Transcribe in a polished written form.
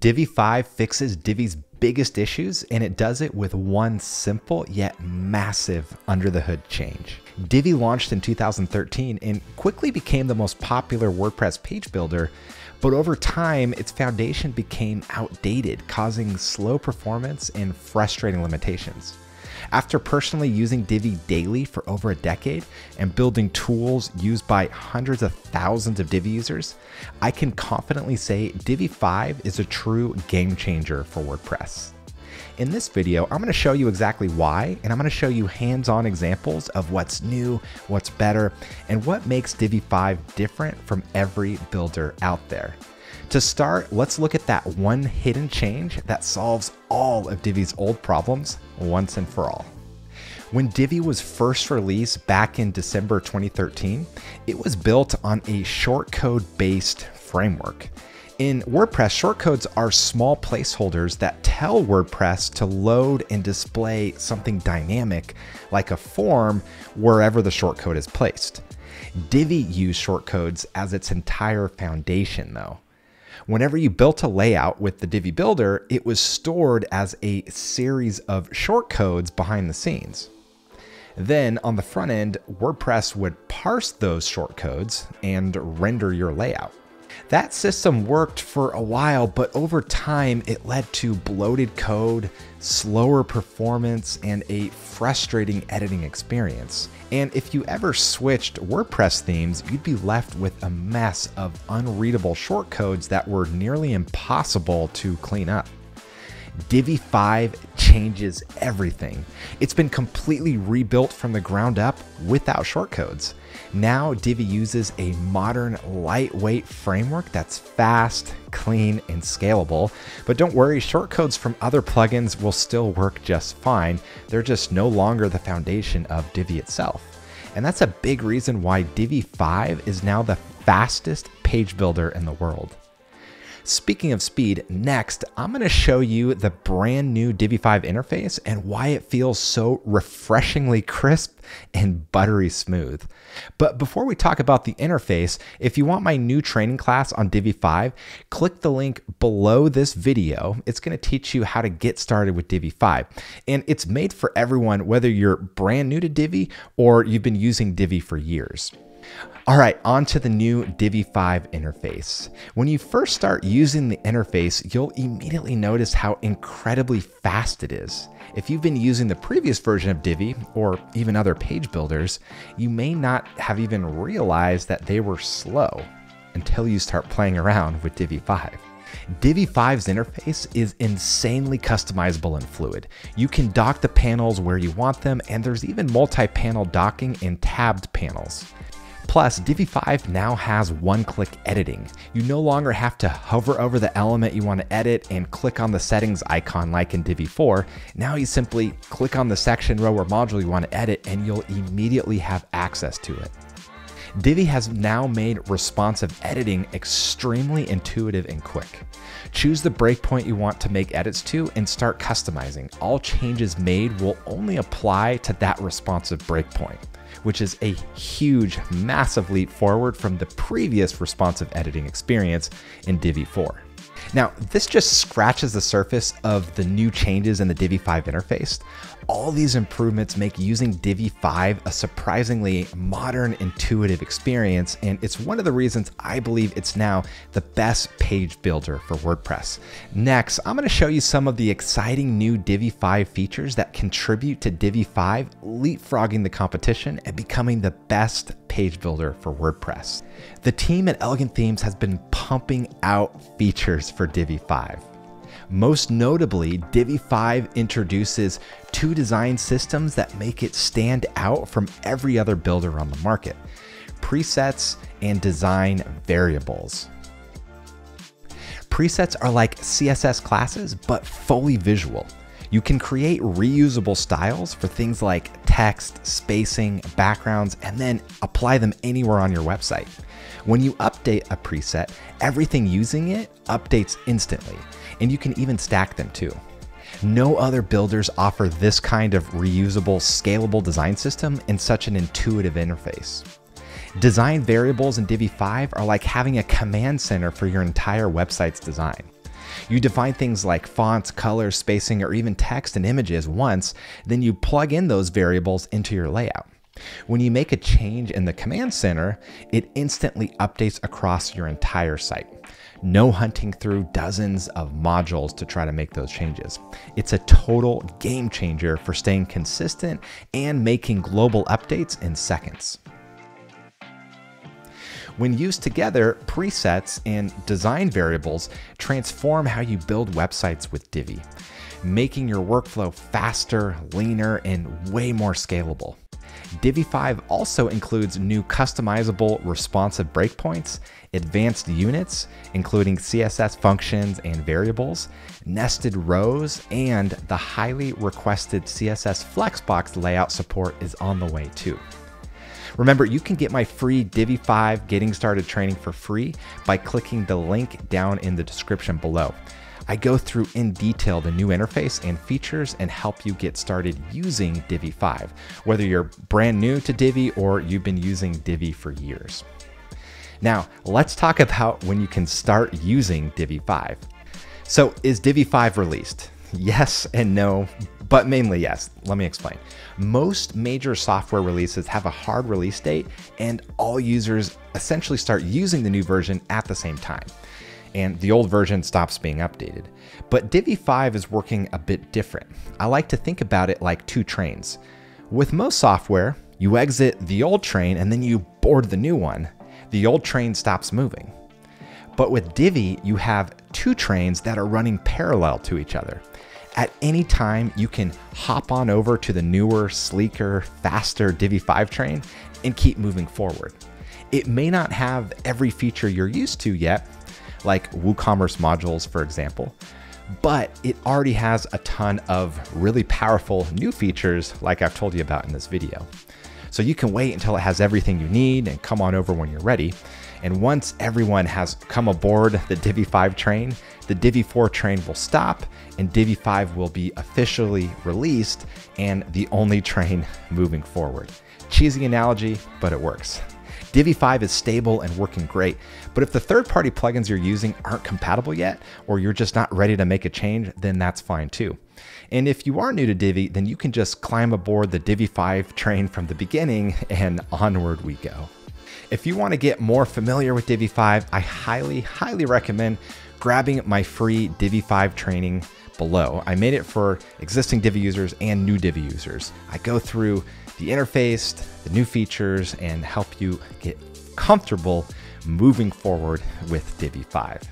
Divi 5 fixes Divi's biggest issues, and it does it with one simple yet massive under the hood change. Divi launched in 2013 and quickly became the most popular WordPress page builder, but over time, its foundation became outdated, causing slow performance and frustrating limitations. After personally using Divi daily for over a decade and building tools used by hundreds of thousands of Divi users, I can confidently say Divi 5 is a true game changer for WordPress. In this video, I'm going to show you exactly why, and I'm going to show you hands-on examples of what's new, what's better, and what makes Divi 5 different from every builder out there. To start, let's look at that one hidden change that solves all of Divi's old problems once and for all. When Divi was first released back in December 2013, it was built on a shortcode-based framework. In WordPress, shortcodes are small placeholders that tell WordPress to load and display something dynamic, like a form, wherever the shortcode is placed. Divi used shortcodes as its entire foundation, though. Whenever you built a layout with the Divi builder, it was stored as a series of shortcodes behind the scenes. Then on the front end, WordPress would parse those shortcodes and render your layout. That system worked for a while, but over time it led to bloated code, slower performance, and a frustrating editing experience. And if you ever switched WordPress themes, you'd be left with a mess of unreadable shortcodes that were nearly impossible to clean up. Divi 5 changes everything. It's been completely rebuilt from the ground up without shortcodes. Now Divi uses a modern, lightweight framework that's fast, clean, and scalable. But don't worry, shortcodes from other plugins will still work just fine. They're just no longer the foundation of Divi itself. And that's a big reason why Divi 5 is now the fastest page builder in the world. Speaking of speed, next, I'm going to show you the brand new Divi 5 interface and why it feels so refreshingly crisp and buttery smooth. But before we talk about the interface, if you want my new training class on Divi 5, click the link below this video. It's going to teach you how to get started with Divi 5. And it's made for everyone, whether you're brand new to Divi or you've been using Divi for years. All right, on to the new Divi 5 interface. When you first start using the interface, you'll immediately notice how incredibly fast it is. If you've been using the previous version of Divi, or even other page builders, you may not have even realized that they were slow until you start playing around with Divi 5. Divi 5's interface is insanely customizable and fluid. You can dock the panels where you want them, and there's even multi-panel docking and tabbed panels. Plus, Divi 5 now has one-click editing. You no longer have to hover over the element you want to edit and click on the settings icon like in Divi 4. Now you simply click on the section, row, or module you want to edit, and you'll immediately have access to it. Divi has now made responsive editing extremely intuitive and quick. Choose the breakpoint you want to make edits to and start customizing. All changes made will only apply to that responsive breakpoint, which is a huge, massive leap forward from the previous responsive editing experience in Divi 4. Now, this just scratches the surface of the new changes in the Divi 5 interface. All these improvements make using Divi 5 a surprisingly modern, intuitive experience, and it's one of the reasons I believe it's now the best page builder for WordPress. Next, I'm going to show you some of the exciting new Divi 5 features that contribute to Divi 5 leapfrogging the competition and becoming the best page builder for WordPress. The team at Elegant Themes has been pumping out features for Divi 5. Most notably, Divi 5 introduces two design systems that make it stand out from every other builder on the market: presets and design variables. Presets are like CSS classes, but fully visual. You can create reusable styles for things like text, spacing, backgrounds, and then apply them anywhere on your website. When you update a preset, everything using it updates instantly, and you can even stack them too. No other builders offer this kind of reusable, scalable design system in such an intuitive interface. Design variables in Divi 5 are like having a command center for your entire website's design. You define things like fonts, colors, spacing, or even text and images once, then you plug in those variables into your layout. When you make a change in the command center, it instantly updates across your entire site. No hunting through dozens of modules to try to make those changes. It's a total game changer for staying consistent and making global updates in seconds. When used together, presets and design variables transform how you build websites with Divi, making your workflow faster, leaner, and way more scalable. Divi 5 also includes new customizable responsive breakpoints, advanced units, including CSS functions and variables, nested rows, and the highly requested CSS Flexbox layout support is on the way too. Remember, you can get my free Divi 5 Getting Started training for free by clicking the link down in the description below. I go through in detail the new interface and features and help you get started using Divi 5, whether you're brand new to Divi or you've been using Divi for years. Now, let's talk about when you can start using Divi 5. So, is Divi 5 released? Yes and no, but mainly yes. Let me explain. Most major software releases have a hard release date, and all users essentially start using the new version at the same time, and the old version stops being updated. But Divi 5 is working a bit different. I like to think about it like two trains. With most software, you exit the old train and then you board the new one. The old train stops moving. But with Divi, you have two trains that are running parallel to each other. At any time, you can hop on over to the newer, sleeker, faster Divi 5 train and keep moving forward. It may not have every feature you're used to yet, like WooCommerce modules, for example, but it already has a ton of really powerful new features like I've told you about in this video. So you can wait until it has everything you need and come on over when you're ready. And once everyone has come aboard the Divi 5 train, the Divi 4 train will stop and Divi 5 will be officially released and the only train moving forward. Cheesy analogy, but it works. Divi 5 is stable and working great, but if the third-party plugins you're using aren't compatible yet, or you're just not ready to make a change, then that's fine too. And if you are new to Divi, then you can just climb aboard the Divi 5 train from the beginning and onward we go. If you want to get more familiar with Divi 5, I highly recommend grabbing my free Divi 5 training below. I made it for existing Divi users and new Divi users. I go through the interface, the new features, and help you get comfortable moving forward with Divi 5.